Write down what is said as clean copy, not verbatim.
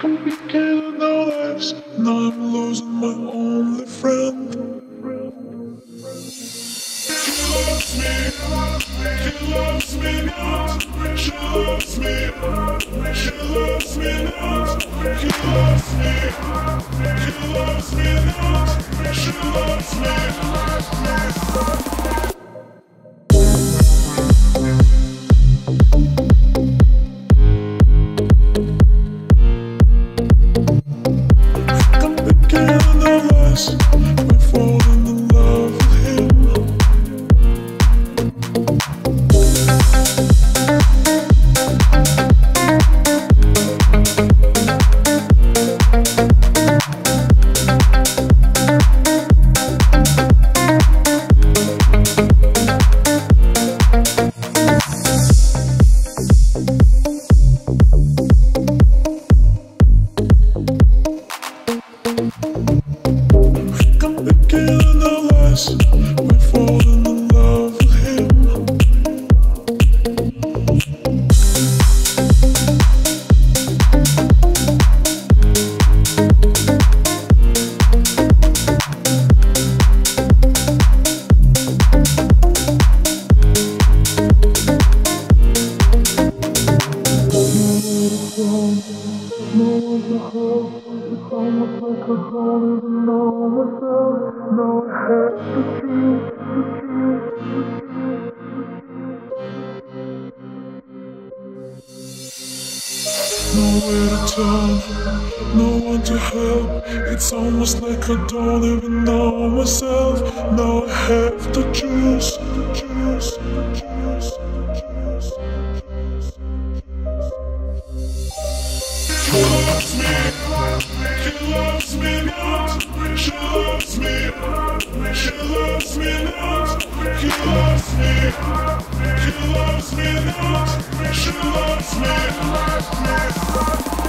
Complicated our lives, and I'm losing my only friend. He loves me not, she loves me, she loves me not. He loves me, he loves me not, she loves me. No one to help. It's almost like I don't even know myself. Now I have to choose, choose, choose, choose, choose. She loves me, he loves me not. She loves me, she loves me not. He loves me, he loves me not. She loves me.